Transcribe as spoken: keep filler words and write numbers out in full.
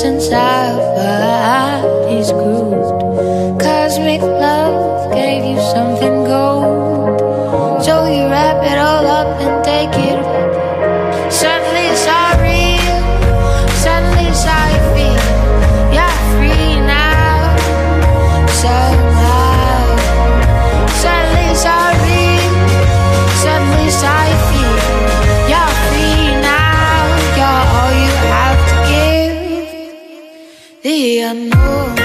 since I've eyes grooved. Cosmic love gave you something gold, so you wrap it all up and take it home. Suddenly it's all real, suddenly it's all you feel. You're free now, somehow. Suddenly it's all real, suddenly it's all you feel. You're free now, you're all you have to give. The unknown.